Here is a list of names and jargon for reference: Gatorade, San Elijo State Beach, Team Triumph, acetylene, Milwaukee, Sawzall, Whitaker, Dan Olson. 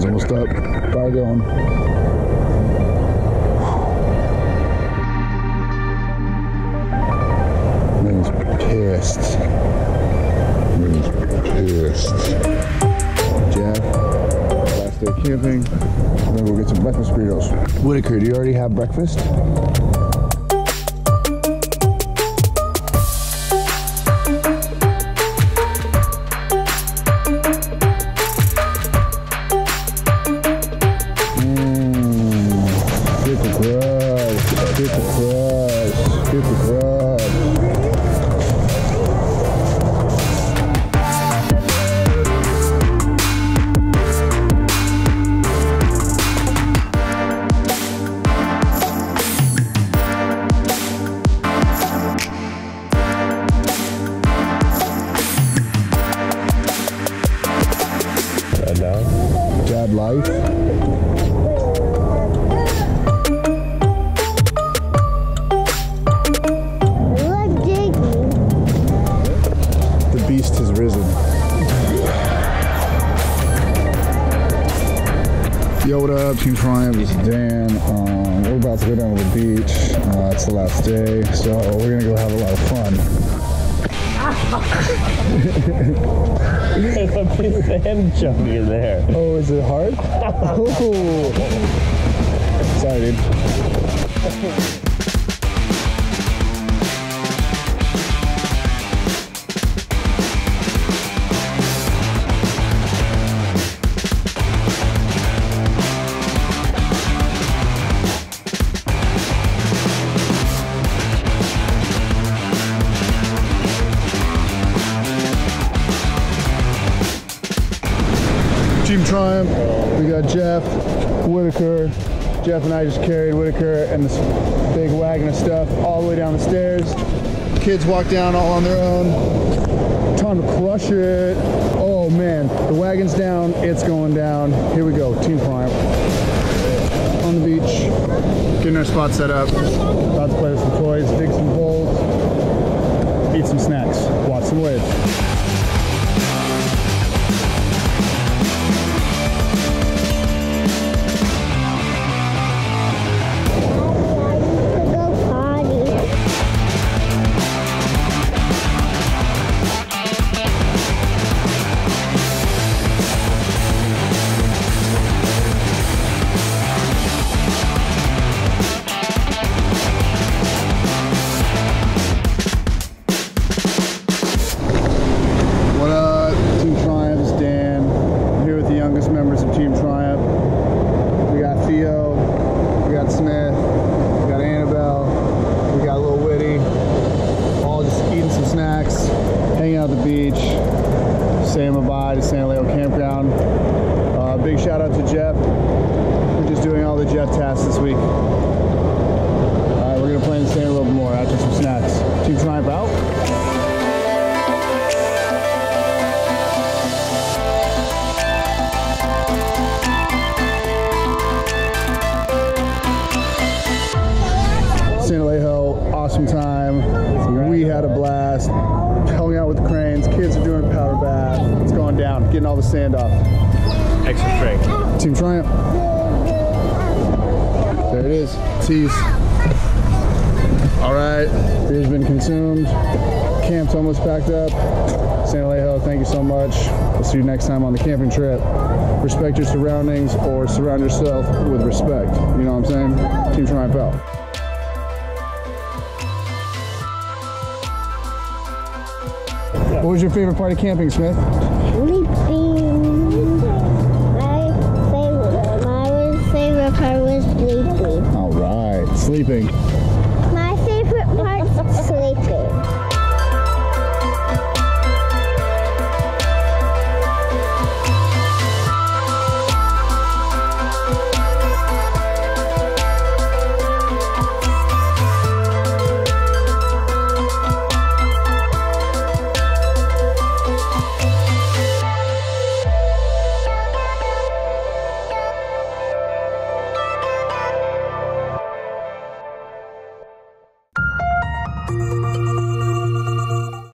sun's almost up. Fire going. Pissed. Man's pissed. Jeff, last day camping. Then we'll get some breakfast burritos. Whitaker, do you already have breakfast? Yo, what up, Team Triumph, this is Dan. We're about to go down to the beach. It's the last day, so we're gonna go have a lot of fun. There's a piece of hand junk in there. Oh, is it hard? Oh. Sorry, dude. Team Triumph, we got Jeff, Whitaker. Jeff and I just carried Whitaker and this big wagon of stuff all the way down the stairs. Kids walk down all on their own. Time to crush it. Oh man, the wagon's down, it's going down. Here we go, Team Triumph. On the beach, getting our spot set up. About to play with some toys, dig some bowls, eat some snacks, watch some waves. Big shout out to Jeff. We're just doing all the Jeff tasks this week. Alright, we're gonna play in the sand a little bit more after some snacks. Team Triumph out. San Elijo, awesome time. We had a blast. Hung out with the cranes. Kids are doing a powder bath. It's going down, getting all the sand off. Extra strength. Team Triumph. There it is. Tease. All right. Beer's been consumed. Camp's almost packed up. San Elijo, thank you so much. We'll see you next time on the camping trip. Respect your surroundings or surround yourself with respect. You know what I'm saying? Team Triumph out. What was your favorite part of camping, Smith? Sleeping. My favorite part was sleeping. All right, sleeping.